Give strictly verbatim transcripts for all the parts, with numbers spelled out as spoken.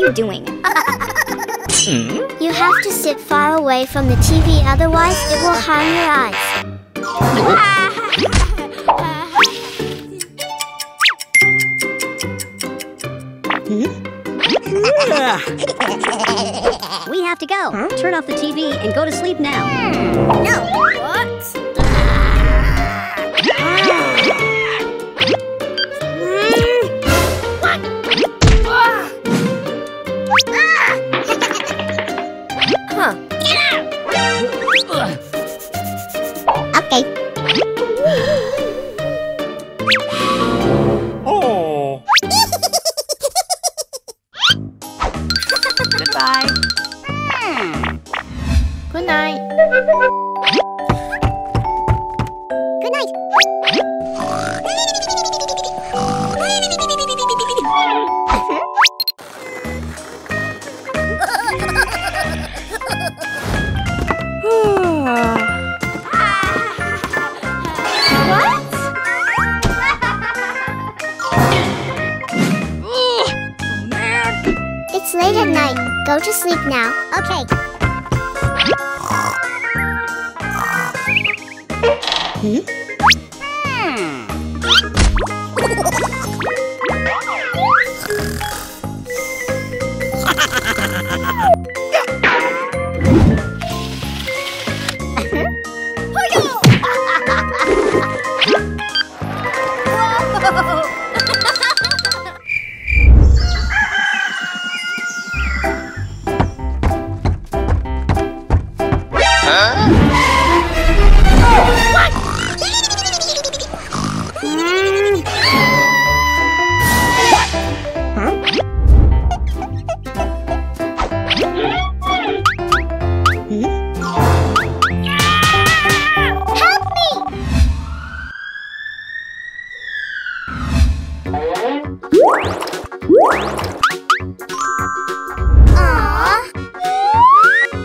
you doing? You have to sit far away from the T V, otherwise it will harm your eyes. We have to go. Huh? Turn off the T V and go to sleep now. No. What?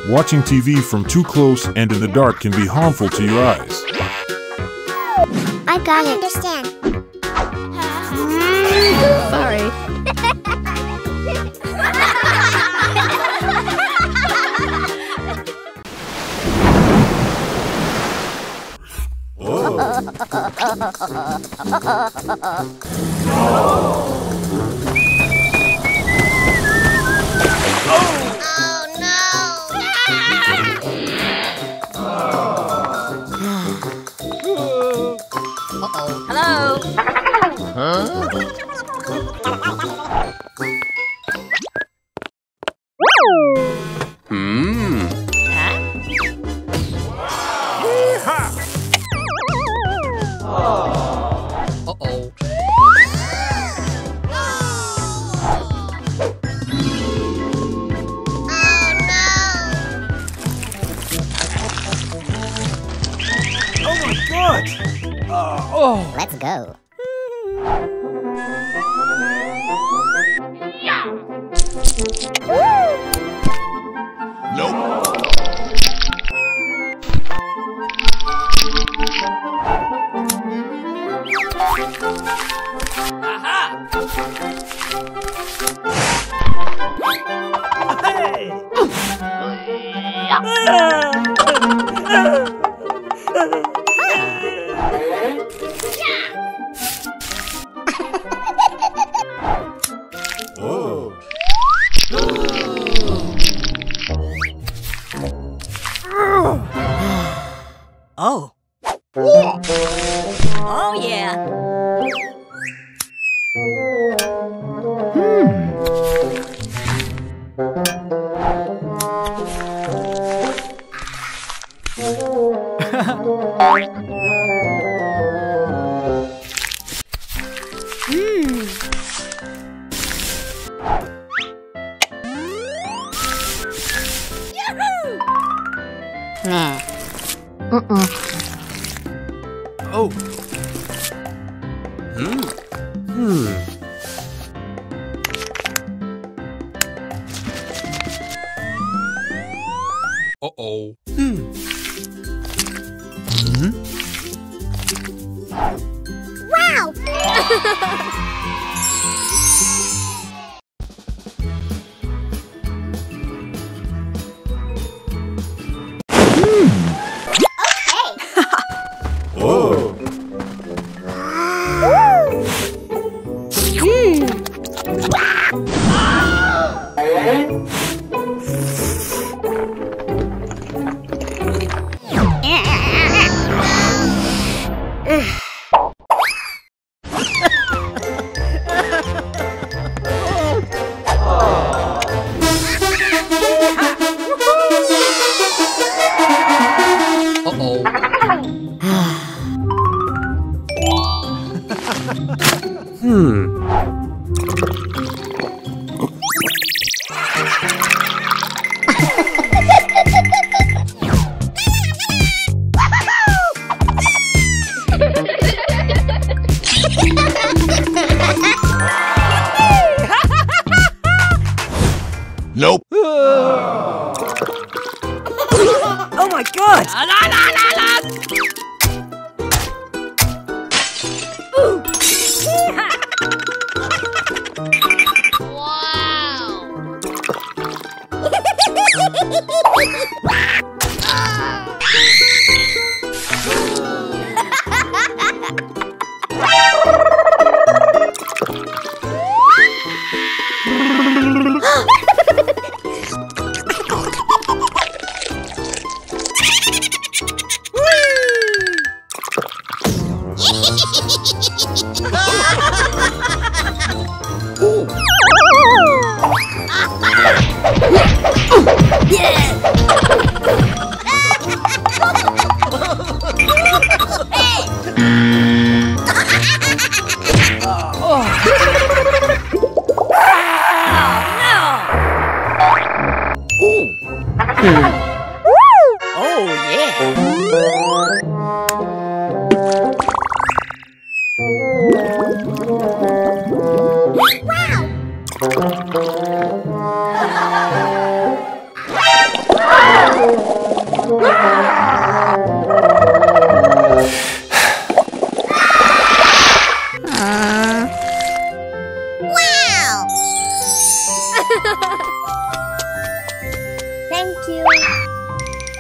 Watching T V from too close and in the dark can be harmful to your eyes. I got it. I understand. Sorry. Oh. Oh.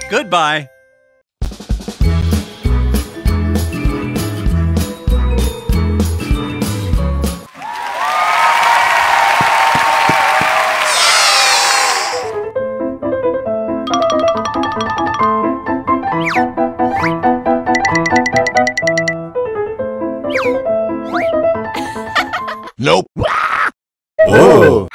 Goodbye. Nope. Oh.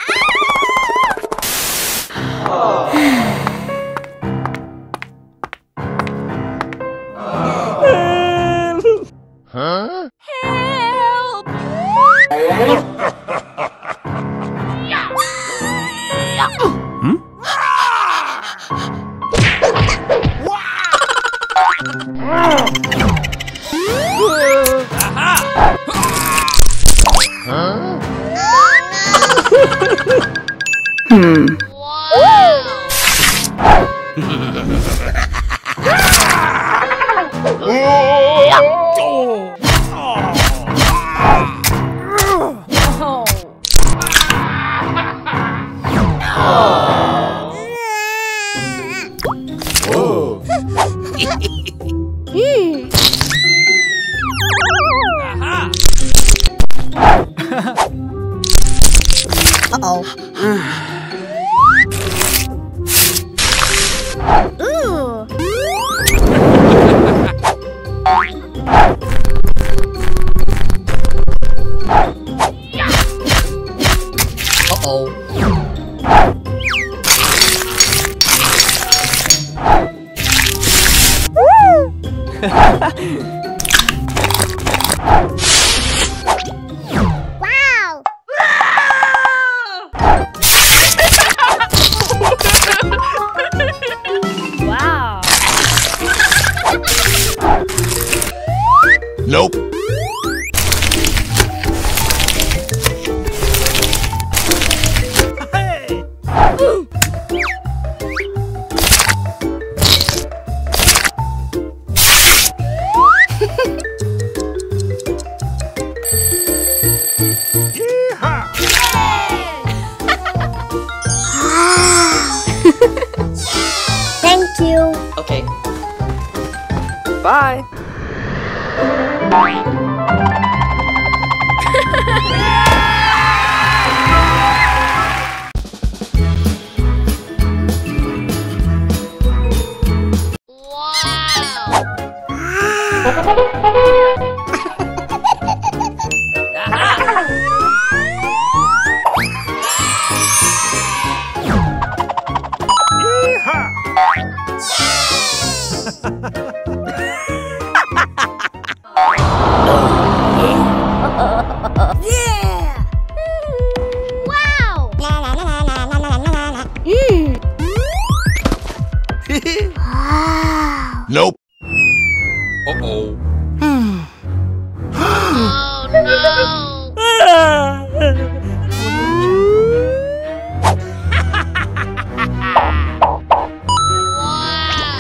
Ha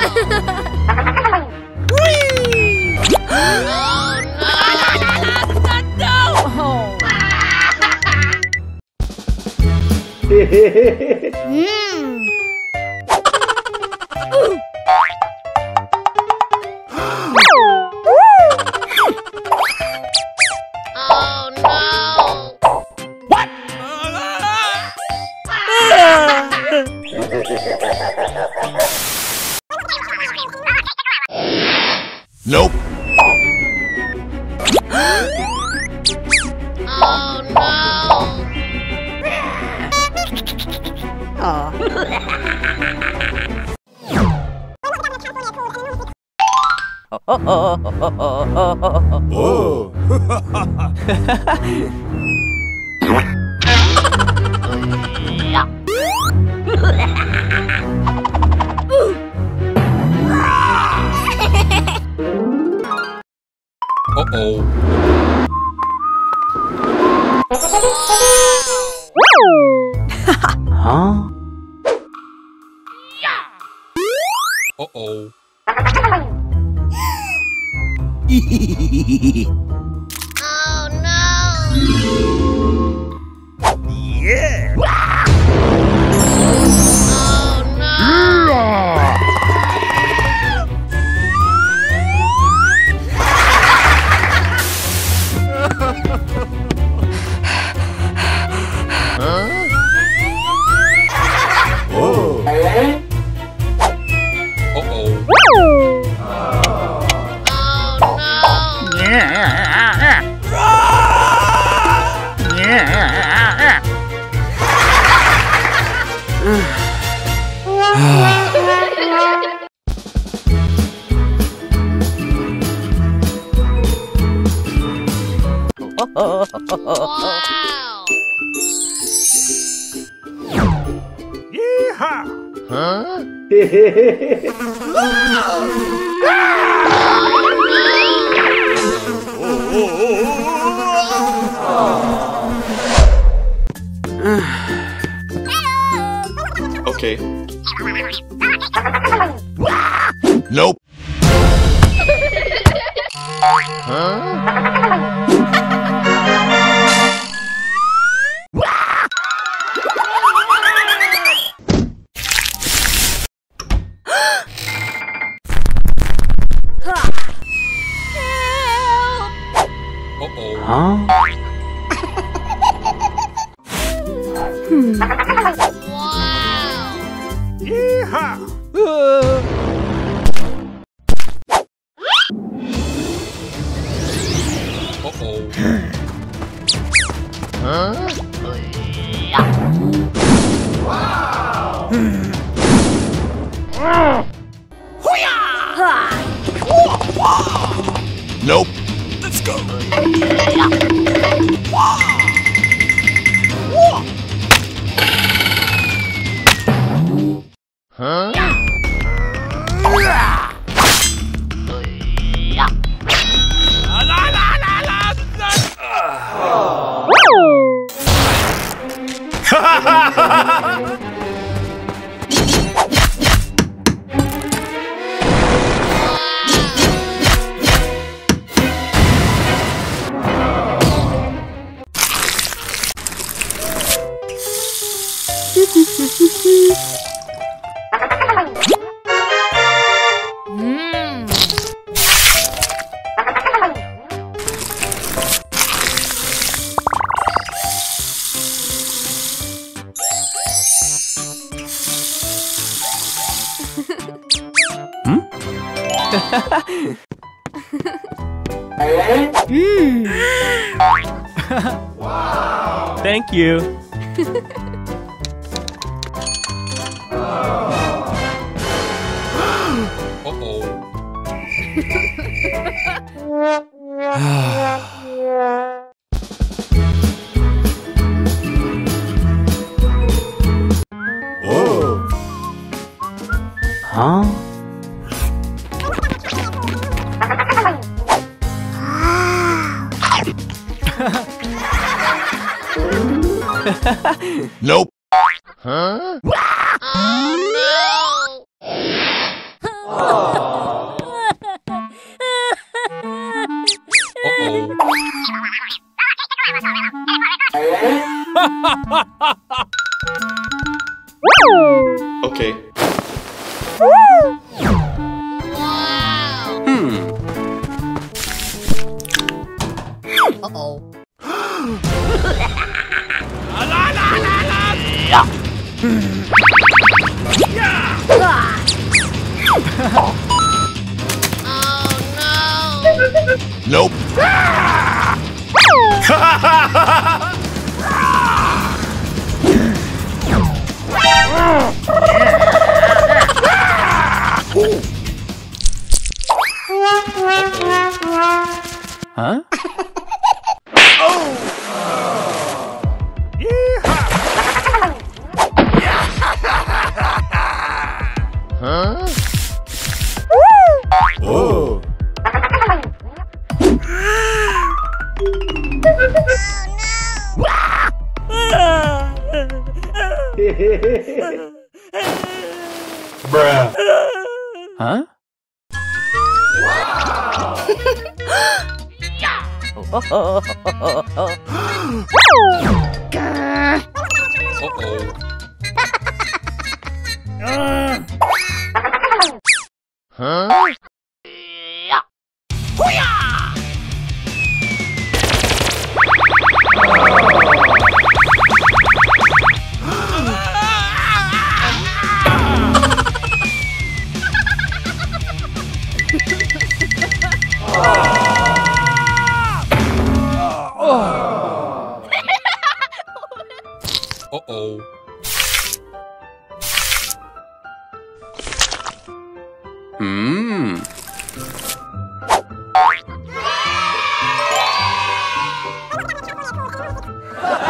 ha ha! mm. Oh no! What? Nope. Oh no! Oh. Oh. Uh-oh. Huh? Uh-oh. Oh no! Yeah! Oh no! Huh? Wow! Yeehaw! Huh? Okay. Nope. Huh? Nope. Let's go. Huh? mm. Wow. Thank you. Uh-oh. Oh. Huh? Nope. Huh? Oh no! Oh. Uh-oh. Oh no! Nope! Huh? Bruh. Huh? Wow. Huh? Uh-oh. Hmm.